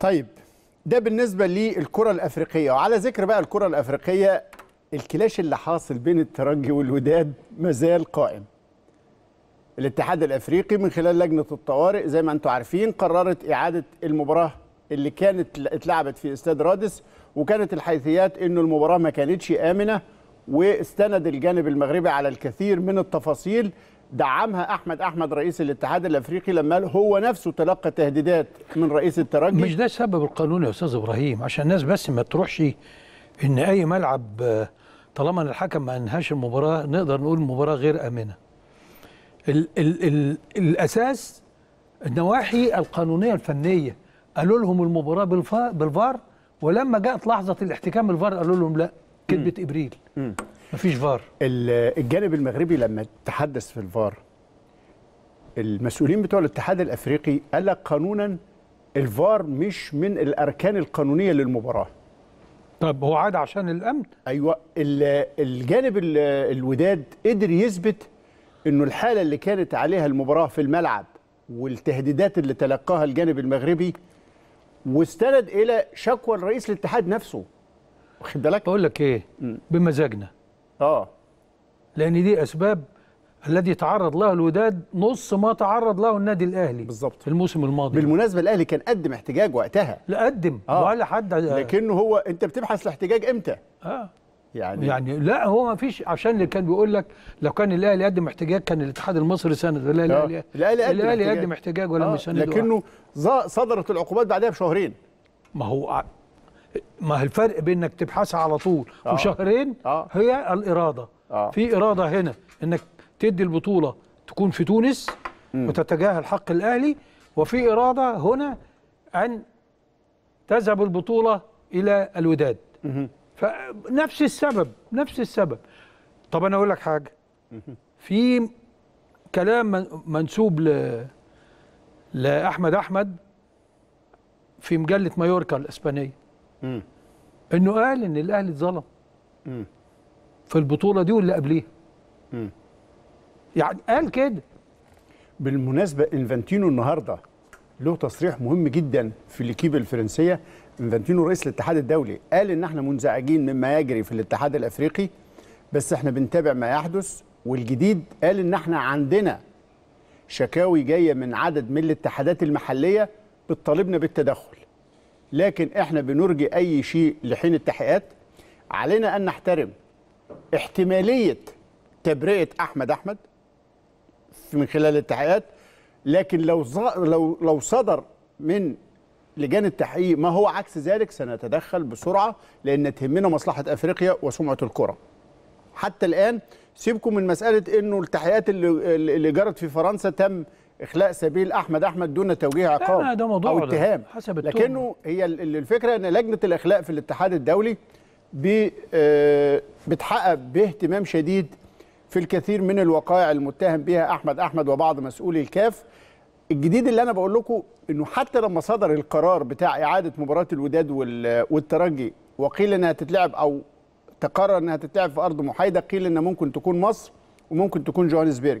طيب ده بالنسبه للكره الافريقيه. وعلى ذكر بقى الكره الافريقيه، الكلاش اللي حاصل بين الترجي والوداد مازال قائم. الاتحاد الافريقي من خلال لجنه الطوارئ زي ما انتم عارفين قررت اعاده المباراه اللي كانت اتلعبت في استاد رادس، وكانت الحيثيات انه المباراه ما كانتش امنه، واستند الجانب المغربي على الكثير من التفاصيل دعمها أحمد أحمد رئيس الاتحاد الأفريقي لما هو نفسه تلقى تهديدات من رئيس الترجي. مش ده سبب القانون يا أستاذ إبراهيم، عشان الناس بس ما تروحش إن أي ملعب طالما أن الحكم ما أنهاش المباراة نقدر نقول المباراة غير آمنة. ال ال ال الأساس النواحي القانونية الفنية، قالوا لهم المباراة بالفار، ولما جاءت لحظة الاحتكام الفار قالوا لهم لا، كلمة إبريل مفيش فار. الجانب المغربي لما تحدث في الفار، المسؤولين بتوع الاتحاد الافريقي قال لك قانونا الفار مش من الاركان القانونيه للمباراه. طب هو عاد عشان الامن؟ ايوه. الجانب الوداد قدر يثبت انه الحاله اللي كانت عليها المباراه في الملعب والتهديدات اللي تلقاها الجانب المغربي، واستند الى شكوى الرئيس الاتحاد نفسه. واخد بالك؟ بقول لك ايه؟ بمزاجنا. لان دي اسباب الذي تعرض له الوداد نص ما تعرض له النادي الاهلي بالظبط في الموسم الماضي. بالمناسبه الاهلي كان قدم احتجاج وقتها. لا قدم ولا حد، لكنه هو انت بتبحث الاحتجاج امتى؟ يعني لا هو ما فيش، عشان اللي كان بيقول لك لو كان الاهلي قدم احتجاج كان الاتحاد المصري سند. لا الاهلي قدم احتجاج ولا مش سند، لكنه صدرت العقوبات بعدها بشهرين. ما هو الفرق بين انك تبحثها على طول وشهرين هي الاراده. في اراده هنا انك تدي البطوله تكون في تونس وتتجاهل حق الاهلي، وفي اراده هنا ان تذهب البطوله الى الوداد. فنفس السبب طب انا اقول لك حاجه، في كلام منسوب لاحمد احمد في مجله مايوركا الاسبانيه انه قال ان الاهلي اتظلم في البطوله دي واللي قبليها. يعني قال كده. بالمناسبه إنفانتينو النهارده له تصريح مهم جدا في ليكيب الفرنسيه. إنفانتينو رئيس الاتحاد الدولي قال ان احنا منزعجين مما يجري في الاتحاد الافريقي، بس احنا بنتابع ما يحدث. والجديد قال ان احنا عندنا شكاوي جايه من عدد من الاتحادات المحليه بتطالبنا بالتدخل، لكن احنا بنرجي اي شيء لحين التحقيقات. علينا ان نحترم احتماليه تبرئه احمد احمد من خلال التحقيقات، لكن لو صدر من لجان التحقيق ما هو عكس ذلك سنتدخل بسرعه، لان تهمنا مصلحه افريقيا وسمعه الكره. حتى الان سيبكم من مساله انه التحقيقات اللي جرت في فرنسا تم إخلاء سبيل أحمد أحمد دون توجيه عقاب أو اتهام، لكنه هي الفكرة أن لجنة الإخلاء في الاتحاد الدولي بتحقق باهتمام شديد في الكثير من الوقائع المتهم بها أحمد أحمد وبعض مسؤولي الكاف. الجديد اللي أنا بقول لكم أنه حتى لما صدر القرار بتاع إعادة مباراة الوداد والترجي، وقيل أنها تتلعب أو تقرر أنها تتلعب في أرض محايدة، قيل أنها ممكن تكون مصر وممكن تكون جوهانسبرج.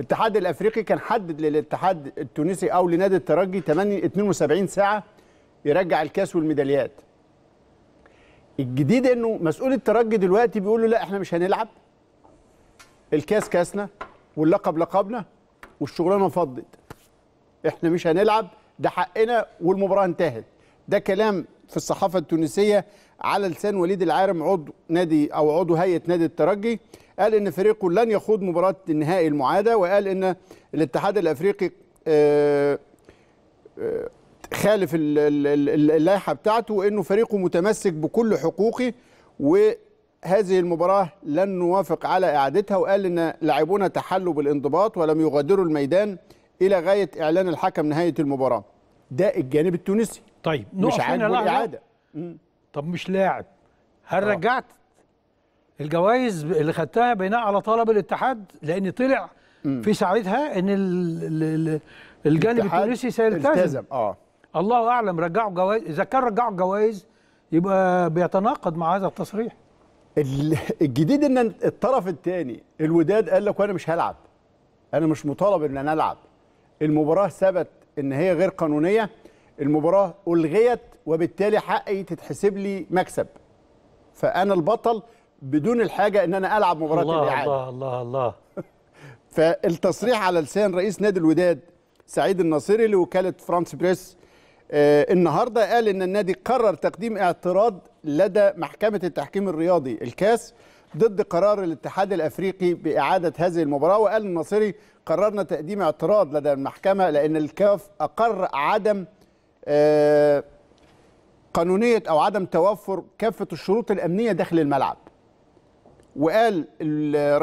الاتحاد الافريقي كان حدد للاتحاد التونسي او لنادي الترجي 72 ساعه يرجع الكاس والميداليات. الجديد انه مسؤول الترجي دلوقتي بيقول له لا احنا مش هنلعب، الكاس كاسنا واللقب لقبنا والشغلانه فضت، احنا مش هنلعب، ده حقنا والمباراه انتهت. ده كلام في الصحافه التونسيه على لسان وليد العارم عضو نادي او عضو هيئه نادي الترجي. قال ان فريقه لن يخوض مباراه النهائي المعاده، وقال ان الاتحاد الافريقي خالف اللائحه بتاعته، وانه فريقه متمسك بكل حقوقه وهذه المباراه لن نوافق على اعادتها. وقال ان لاعبونا تحلوا بالانضباط ولم يغادروا الميدان الى غايه اعلان الحكم نهايه المباراه. ده الجانب التونسي. طيب مش عاجبه الاعاده. طب مش لاعب، هل رجعت الجوائز اللي خدتها بناء على طلب الاتحاد؟ لان طلع في ساعتها ان الجانب التونسي سيلتزم. الله اعلم رجعوا جوائز. اذا كان رجعوا الجوائز يبقى بيتناقض مع هذا التصريح. الجديد ان الطرف الثاني الوداد قال لك وانا مش هلعب، انا مش مطالب ان انا العب، المباراه ثبت ان هي غير قانونيه، المباراة ألغيت وبالتالي حقي تتحسب لي مكسب، فأنا البطل بدون الحاجة إن أنا ألعب مباراة الإعادة. الله الله الله. فالتصريح على لسان رئيس نادي الوداد سعيد الناصري لوكالة فرانس بريس النهارده قال إن النادي قرر تقديم اعتراض لدى محكمة التحكيم الرياضي الكاس ضد قرار الاتحاد الأفريقي بإعادة هذه المباراة. وقال الناصري قررنا تقديم اعتراض لدى المحكمة لأن الكاف أقر عدم قانونية أو عدم توفر كافة الشروط الأمنية داخل الملعب. وقال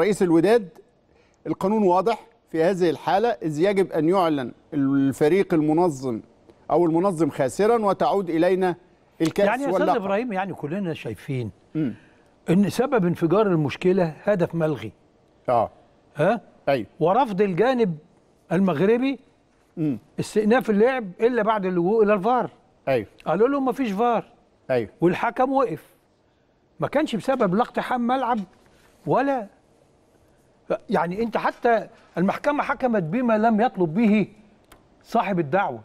رئيس الوداد القانون واضح في هذه الحالة، إذ يجب أن يعلن الفريق المنظم أو المنظم خاسرا وتعود إلينا الكأس. يعني يا سيد إبراهيم، يعني كلنا شايفين إن سبب انفجار المشكلة هدف ملغي ها أيوه، ورفض الجانب المغربي استئناف اللعب إلا بعد اللجوء إلى الفار. أيوه، قالوا لهم مفيش فار. أيوه، والحكم وقف، ما كانش بسبب لا اقتحام ملعب ولا يعني أنت حتى المحكمة حكمت بما لم يطلب به صاحب الدعوة.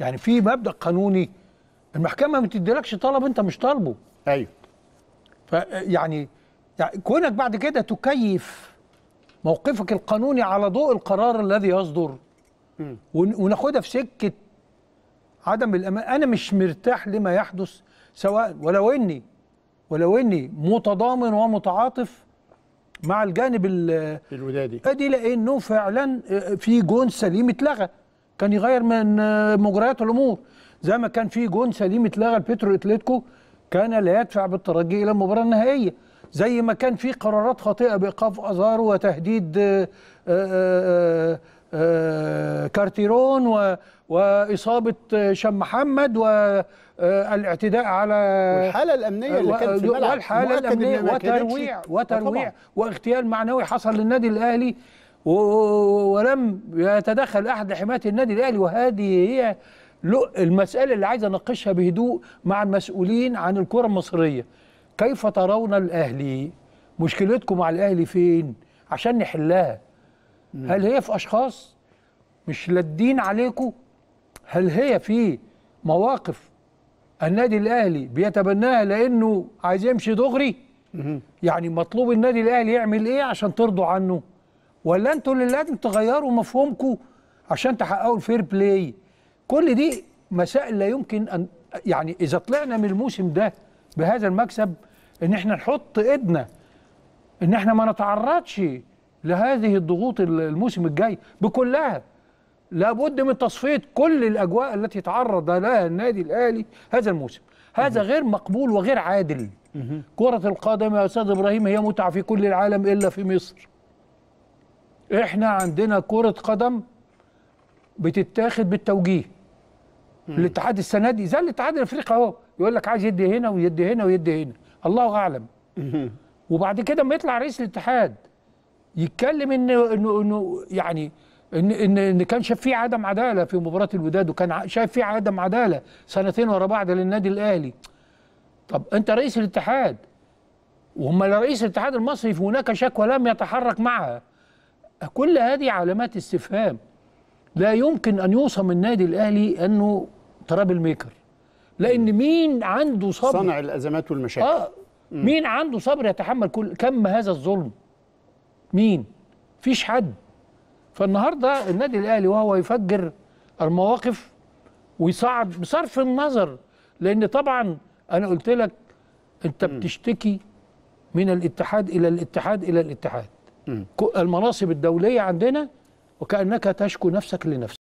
يعني في مبدأ قانوني المحكمة ما بتديلكش طلب أنت مش طالبه. أيوه، فيعني كونك بعد كده تكيف موقفك القانوني على ضوء القرار الذي يصدر وناخدها في سكة عدم الأمان. أنا مش مرتاح لما يحدث، سواء ولو إني متضامن ومتعاطف مع الجانب الودادي. أدي لأنه فعلا في جون سليم اتلغى كان يغير من مجريات الأمور، زي ما كان في جون سليم اتلغى البيترو اتلتيكو كان لا يدفع بالترجي إلى المباراة النهائية، زي ما كان في قرارات خاطئة بإيقاف أزار وتهديد كارتيرون وإصابة شام محمد والاعتداء على الحالة الأمنية اللي كانت في الملعب، والحالة الأمنية وترويع واغتيال معنوي حصل للنادي الأهلي ولم يتدخل أحد لحماية النادي الأهلي. وهذه هي المسألة اللي عايز أناقشها بهدوء مع المسؤولين عن الكرة المصرية. كيف ترون الأهلي؟ مشكلتكم مع الأهلي فين عشان نحلها؟ هل هي في أشخاص مش لادين عليكم؟ هل هي في مواقف النادي الأهلي بيتبناها لأنه عايز يمشي دغري؟ يعني مطلوب النادي الأهلي يعمل إيه عشان ترضوا عنه؟ ولا أنتوا اللي لازم تغيروا مفهومكم عشان تحققوا الفير بلاي؟ كل دي مسائل لا يمكن أن يعني إذا طلعنا من الموسم ده بهذا المكسب إن إحنا نحط إيدنا إن إحنا ما نتعرضش لهذه الضغوط الموسم الجاي بكلها. لابد من تصفية كل الأجواء التي تعرض لها النادي الأهلي هذا الموسم. هذا غير مقبول وغير عادل. كرة القدم يا أستاذ إبراهيم هي متعة في كل العالم إلا في مصر. إحنا عندنا كرة قدم بتتاخد بالتوجيه. الاتحاد السنة دي زي الاتحاد الأفريقي أهو، يقول لك عايز يدي هنا ويدي هنا ويدي هنا، الله أعلم. وبعد كده ما يطلع رئيس الاتحاد يتكلم انه يعني ان كان شاف فيه عدم عداله في مباراه الوداد، وكان شايف فيه عدم عداله سنتين ورا بعض للنادي الاهلي. طب انت رئيس الاتحاد، وامال رئيس الاتحاد المصري في هناك شكوى لم يتحرك معها. كل هذه علامات استفهام. لا يمكن ان يوصم النادي الاهلي انه ترابل ميكر، لان مين عنده صبر صنع الازمات والمشاكل؟ مين عنده صبر يتحمل كل كم هذا الظلم؟ مين؟ مفيش حد. فالنهارده النادي الاهلي وهو يفجر المواقف ويصعب بصرف النظر، لان طبعا انا قلت لك انت بتشتكي من الاتحاد الى الاتحاد الى الاتحاد. المناصب الدوليه عندنا وكانك تشكو نفسك لنفسك.